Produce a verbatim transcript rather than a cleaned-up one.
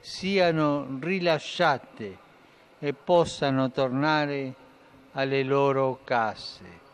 siano rilasciate e possano tornare alle loro case.